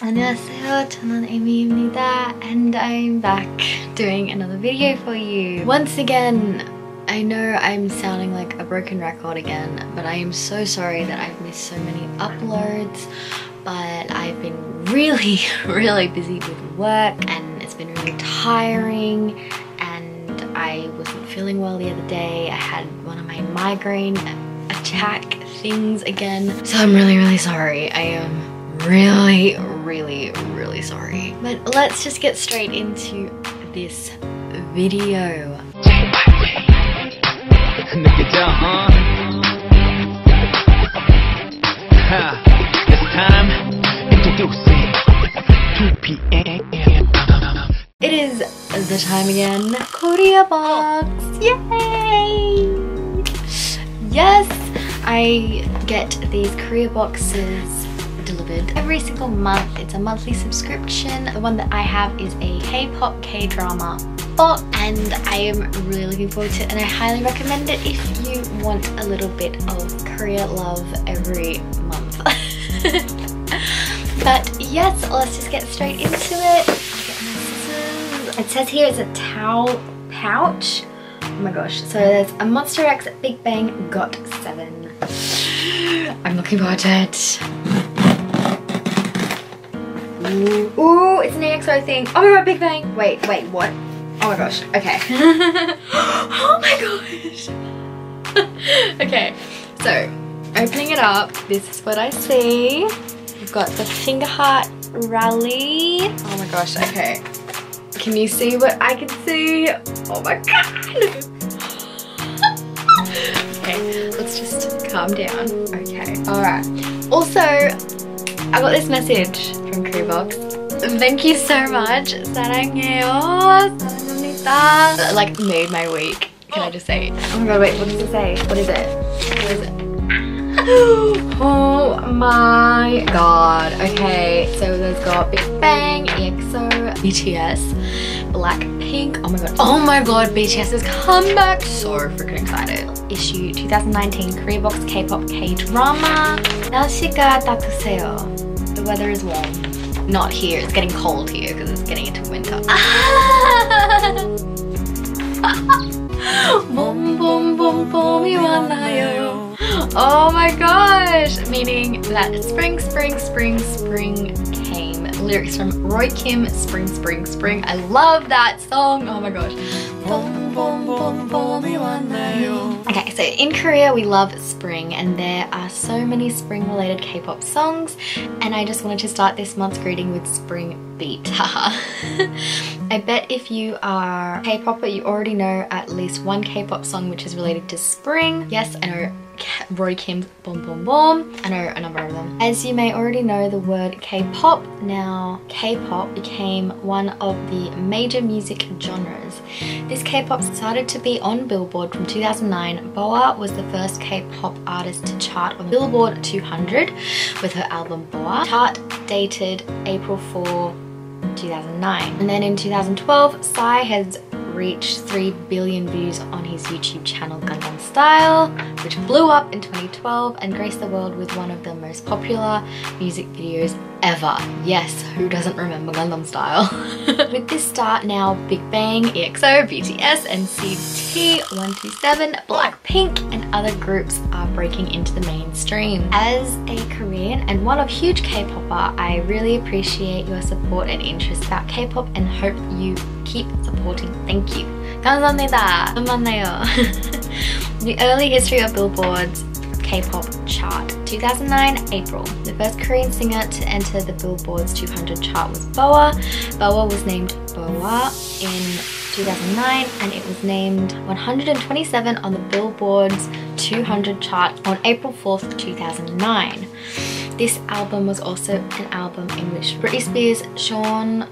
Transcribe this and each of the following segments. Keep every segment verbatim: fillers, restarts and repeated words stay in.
안녕하세요, 저는 에미입니다, and I'm back doing another video for you. Once again, I know I'm sounding like a broken record again, but I am so sorry that I've missed so many uploads, but I've been really, really busy with work and it's been really tiring, and I wasn't feeling well the other day. I had one of my migraine attack things again, so I'm really, really sorry. I am really, really, really sorry. But let's just get straight into this video. It is the time again. Korea Box! Yay! Yes! I get these Korea Boxes delivered every single month. It's a monthly subscription. The one that I have is a K-pop K-drama box, and I am really looking forward to it, and I highly recommend it if you want a little bit of Korea love every month. But yes, let's just get straight into it. Get my scissors. It says here it's a towel pouch. Oh my gosh. So there's a MONSTA X, Big Bang, got seven. I'm looking forward to it. Ooh, ooh, it's an E X O thing. Oh my god, Big Bang. Wait, wait, what? Oh my gosh, okay. Oh my gosh. Okay, so opening it up, this is what I see. We've got the Finger Heart Rally. Oh my gosh, okay. Can you see what I can see? Oh my god. Okay, let's just calm down. Okay, alright. Also, I got this message from Korea Box. Thank you so much. 사랑해요. That like made my week. Can I just say? Oh my god, wait, what does it say? What is it? What is it? Oh my god. Okay, so there's got Big Bang, E X O, B T S, Blackpink. Oh my god. Oh my god, BTS's comeback. So freaking excited. Issue twenty nineteen Korea Box K-pop K-drama. 날씨가 따뜻해요. The weather is warm. Not here, it's getting cold here because it's getting into winter. Oh my gosh! Meaning that spring, spring, spring, spring came. Lyrics from Roy Kim, Spring, Spring, Spring. I love that song! Oh my gosh. Okay, so in Korea we love spring, and there are so many spring related K-pop songs, and I just wanted to start this month's greeting with Spring Beat. I bet if you are K-popper you already know at least one K-pop song which is related to spring. Yes, I know Roy Kim's Bom Bom Bom. I know a number of them. As you may already know the word K-pop, now K-pop became one of the major music genres. This K-pop started to be on Billboard from two thousand nine. BoA was the first K-pop artist to chart on Billboard two hundred with her album BoA. Chart dated April fourth, two thousand nine. And then in two thousand twelve, Psy has reached three billion views on his YouTube channel Gangnam Style, which blew up in twenty twelve and graced the world with one of the most popular music videos ever. Yes, who doesn't remember Gangnam Style? With this start now, Big Bang, E X O, B T S, N C T one twenty-seven, Blackpink and other groups are breaking into the mainstream. As a Korean and one of huge K-popper, I really appreciate your support and interest about K-pop and hope you keep supporting. Thank you. 감사합니다. 만나요. The early history of Billboard's K-pop chart. two thousand nine, April. The first Korean singer to enter the Billboard's two hundred chart was BoA. BoA was named BoA in two thousand nine, and it was named one hundred twenty-seven on the Billboard's two hundred chart on April fourth, two thousand nine. This album was also an album in which Britney Spears, Sean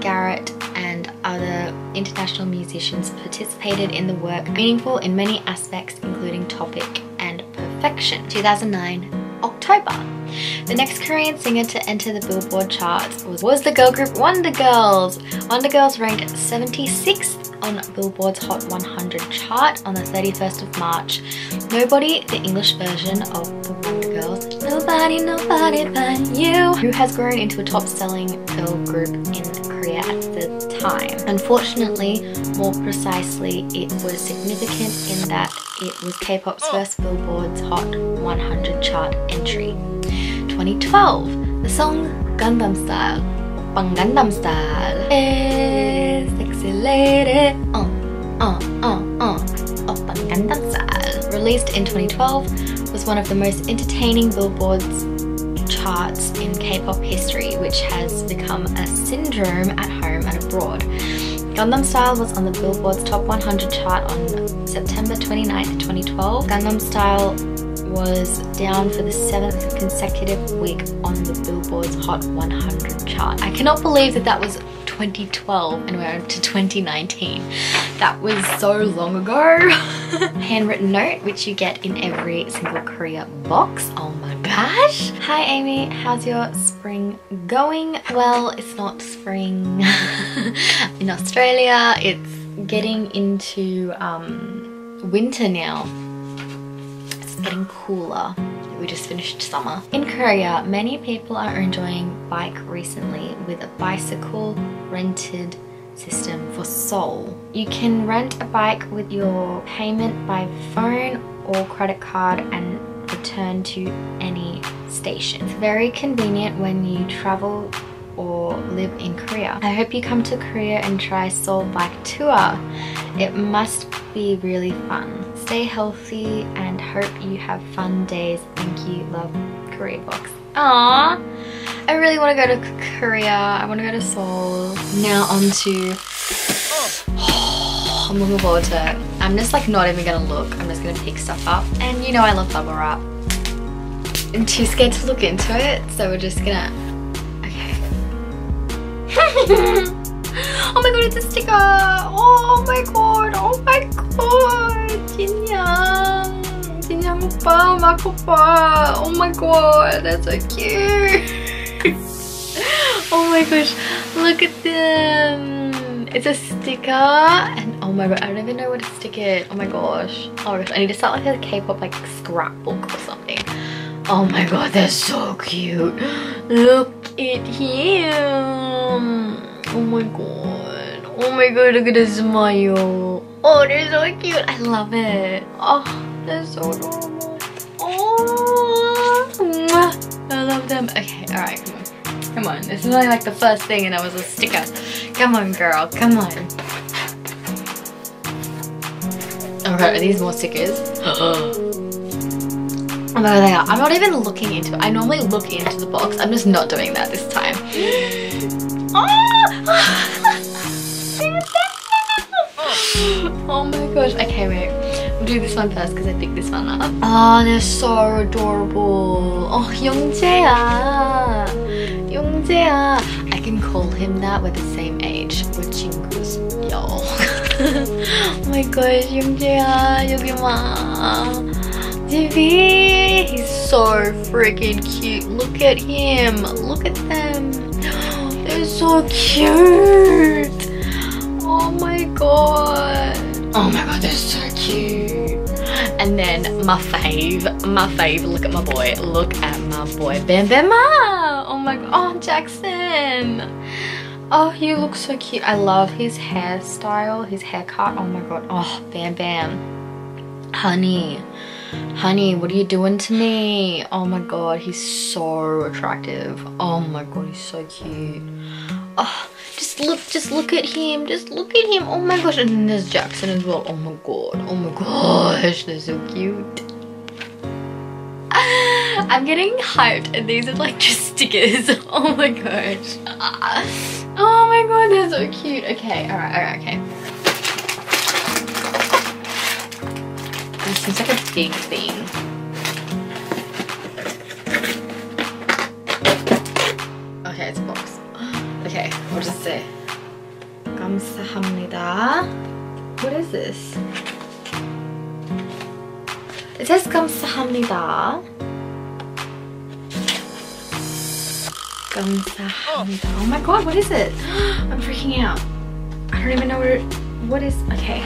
Garrett, and other international musicians participated in the work, meaningful in many aspects, including topic and perfection. two thousand nine, October. The next Korean singer to enter the Billboard charts was, was the girl group Wonder Girls. Wonder Girls ranked seventy-sixth on Billboard's Hot one hundred chart on the thirty-first of March. Nobody, the English version of the Wonder Girls, Nobody, Nobody But You, who has grown into a top-selling girl group in Korea at the time. Unfortunately, more precisely, it was significant in that it was K-pop's first Billboard's Hot one hundred chart entry. twenty twelve, the song Gangnam Style, Bang Gangnam Style, is sexy lady, uh, uh, uh, uh, oh, Bang Gangnam Style, released in twenty twelve, was one of the most entertaining Billboard's charts in K-pop history, which has become a syndrome at home and abroad. Gangnam Style was on the Billboard's Top one hundred chart on September twenty-ninth, twenty twelve. Gangnam Style was down for the seventh consecutive week on the Billboard's Hot one hundred chart. I cannot believe that that was twenty twelve and we're up to twenty nineteen. That was so long ago. Handwritten note, which you get in every single Korea box. Oh my gosh. Hi Amy, how's your spring going? Well, it's not spring in Australia. It's getting into um, winter now. Getting cooler. We just finished summer. In Korea, many people are enjoying bike recently with a bicycle rented system for Seoul. You can rent a bike with your payment by phone or credit card and return to any station. It's very convenient when you travel or live in Korea. I hope you come to Korea and try Seoul Bike Tour. It must be really fun. Stay healthy and hope you have fun days. Thank you, love, Korea Box. Aww, I really want to go to Korea. I want to go to Seoul. Now on to, oh, I'm looking forward to it. I'm just like not even gonna look. I'm just gonna pick stuff up. And you know I love bubble wrap. I'm too scared to look into it, so we're just gonna, okay. Oh my god, it's a sticker! Oh my god! Oh my god! Jinyoung! Jinyoung oppa, Mark oppa! Oh my god, that's so cute! Oh my gosh, look at them! It's a sticker and oh my god, I don't even know where to stick it. Oh my gosh. Oh gosh, I need to start like a K-pop like scrapbook or something. Oh my god, they're so cute! Look at him! Oh my god, oh my god, look at his smile. Oh, they're so cute, I love it. Oh, they're so adorable. Oh, I love them. Okay, all right, come on, come on. This is only like the first thing and that was a sticker. Come on, girl, come on. All right, are these more stickers? Oh my god, they are. I'm not even looking into it. I normally look into the box. I'm just not doing that this time. Oh my gosh, okay wait, we'll do this one first because I picked this one up. Oh, they're so adorable. Oh, Youngjae, Youngjae. I can call him that, we're the same age. We're jingles, yo. Oh my gosh, Youngjae, Youngjae. T V, he's so freaking cute. Look at him, look at them. They're so cute. Oh my god. Oh my god, they're so cute. And then my fave, my fave. Look at my boy. Look at my boy. Bam Bam. Oh my god. Oh, Jackson. Oh, he looks so cute. I love his hairstyle, his haircut. Oh my god. Oh, Bam Bam. Honey. Honey, what are you doing to me? Oh my god, he's so attractive. Oh my god, he's so cute. Oh, just look, just look at him, just look at him. Oh my gosh, and then there's Jackson as well. Oh my god, oh my gosh, they're so cute. I'm getting hyped and these are like just stickers. Oh my gosh. Oh my god, they're so cute. Okay, alright, alright, okay. This seems like a big thing. Okay, it's a box. Okay, what does it say? Gamsahamnida. What is this? It says Gamsahamnida. Gamsahamnida. Oh my god, what is it? I'm freaking out. I don't even know what it, What is, okay.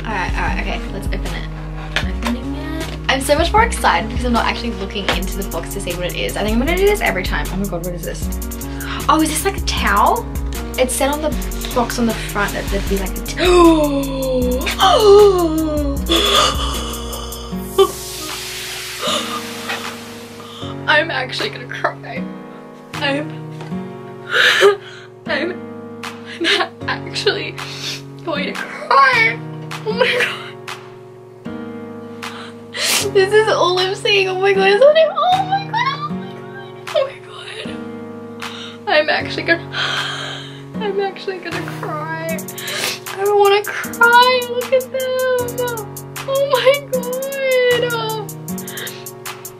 Alright, alright, okay, let's open it. I'm opening it. I'm so much more excited because I'm not actually looking into the box to see what it is. I think I'm gonna do this every time. Oh my god, what is this? Oh, is this like a towel? It said on the box on the front that there'd be like a towel. Oh! Oh! I'm actually gonna cry. I'm... I'm... I'm actually going to cry. Oh my god. This is all I'm seeing. Oh my god. It's all I'm, oh my god. Oh my god. Oh my god. I'm actually gonna... I'm actually gonna cry. I don't want to cry. Look at them. Oh my god. Oh.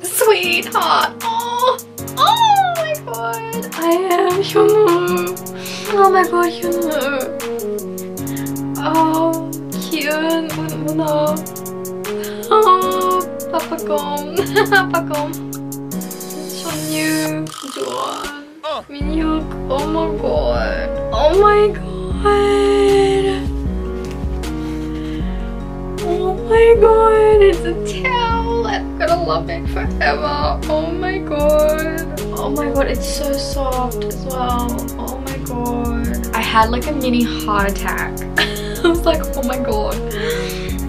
Sweetheart. Oh. Oh my god. I am Hyunwoo. Oh my god, Hyunwoo. Oh. Yun, uno. Oh, papacom, papacom. Sonyu, John, Minyuk. Oh my god. Oh my god. Oh my god. It's a towel. I'm gonna love it forever. Oh my god. Oh my god. It's so soft as well. Oh my god. I had like a mini heart attack. I was like, oh my god,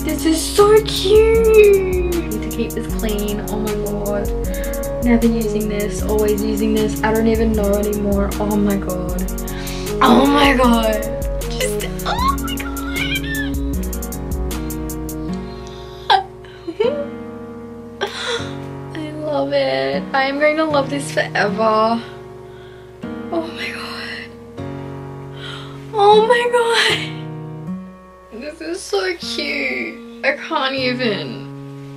this is so cute. I need to keep this clean. Oh my god, never using this, always using this. I don't even know anymore. Oh my god. Oh my god. Just, oh my god. I love it. I am going to love this forever. Oh my god. Oh my god. This is so cute. I can't even.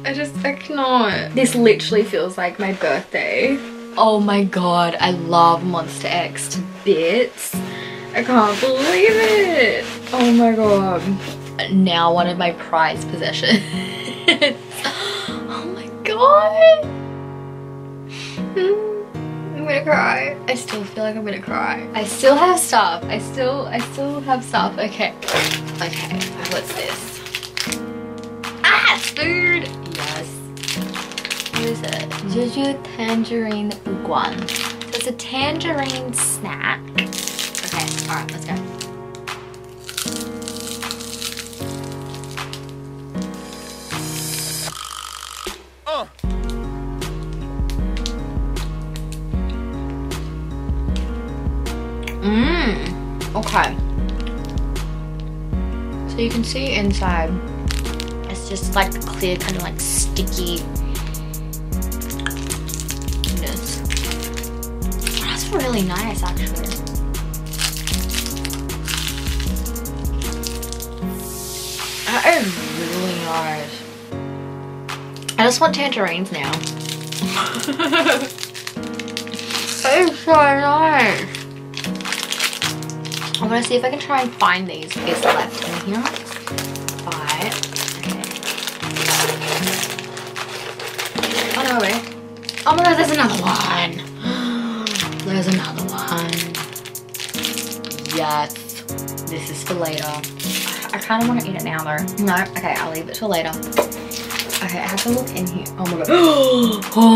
I just, I cannot. This literally feels like my birthday. Oh my god, I love MONSTA X to bits. I can't believe it. Oh my god. Now one of my prized possessions. Oh my god. I'm gonna cry. I still feel like I'm gonna cry. I still have stuff. I still, I still have stuff. Okay. Okay, what's this? Ah, it's food! Yes. What is it? Jeju tangerine guan. So it's a tangerine snack. Okay, alright, let's go. Oh. Mmm. Okay. So you can see inside, it's just like clear, kind of like sticky. Goodness. Oh, that's really nice actually. That is really nice. I just want tangerines now. That is so nice. I'm gonna see if I can try and find these. Is left in here. Five. Okay. Oh no, wait. Oh my god, there's another one. There's another one. Yes. This is for later. I kind of want to eat it now though. No, okay, I'll leave it till later. Okay, I have to look in here. Oh my god.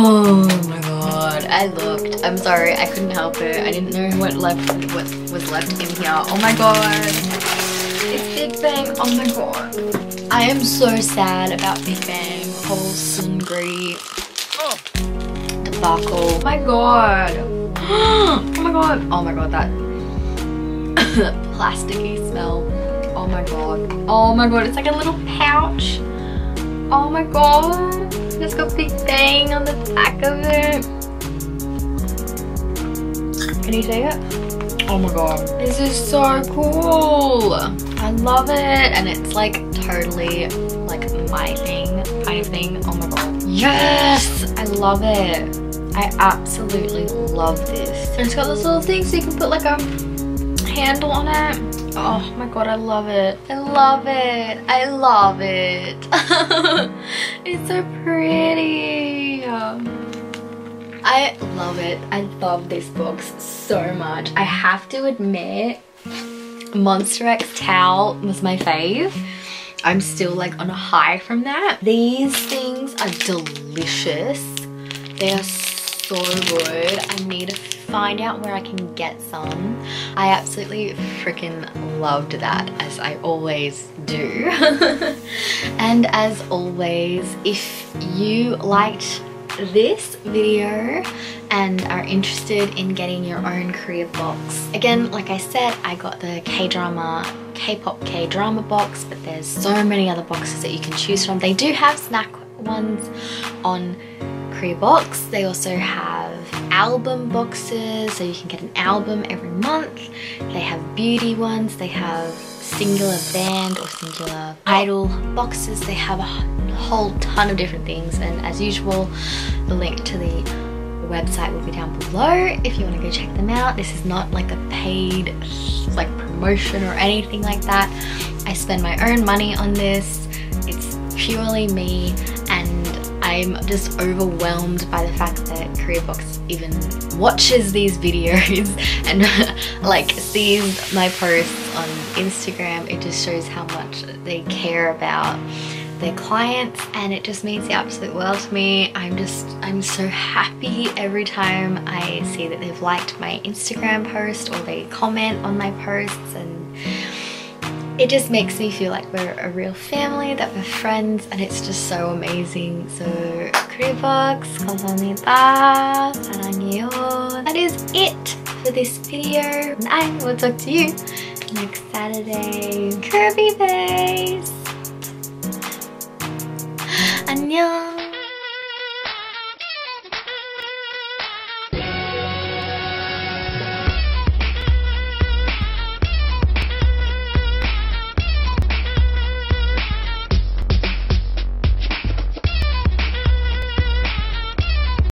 Oh my god. I looked. I'm sorry. I couldn't help it. I didn't know what left what was left in here. Oh my god. It's Big Bang. Oh my god. I am so sad about Big Bang. Whole Sungri debacle. Oh my god. Oh my god. Oh my god. That plasticky smell. Oh my god. Oh my god. It's like a little pouch. Oh my god, it's got Big Bang on the back of it. Can you see it? Oh my god. This is so cool. I love it. And it's like totally like my thing kind of thing. Oh my god. Yes! I love it. I absolutely love this. And it's got this little thing so you can put like a handle on it. Oh my god, I love it. I love it. I love it. It's so pretty. I love it. I love this box so much. I have to admit, MONSTA X towel was my fave. I'm still like on a high from that. These things are delicious. They are so good. I need to find out where I can get some. I absolutely freaking loved that, as I always do. And as always, if you liked this video and are interested in getting your own Korea box, again, like I said, I got the K-drama, K-pop K-drama box, but there's so many other boxes that you can choose from. They do have snack ones on Korea box. They also have album boxes, so you can get an album every month. They have beauty ones, they have singular band or singular idol boxes. They have a whole ton of different things, and as usual, the link to the website will be down below if you want to go check them out. This is not like a paid like promotion or anything like that. I spend my own money on this. It's purely me, and I'm just overwhelmed by the fact that Korea Box even watches these videos and like sees my posts on Instagram. It just shows how much they care about their clients, and it just means the absolute world to me. I'm just, I'm so happy every time I see that they've liked my Instagram post or they comment on my posts, and it just makes me feel like we're a real family, that we're friends, and it's just so amazing. So Korea Box, 감사합니다, 사랑해요. That is it for this video, and I will talk to you next Saturday. Kirby Base. 안녕.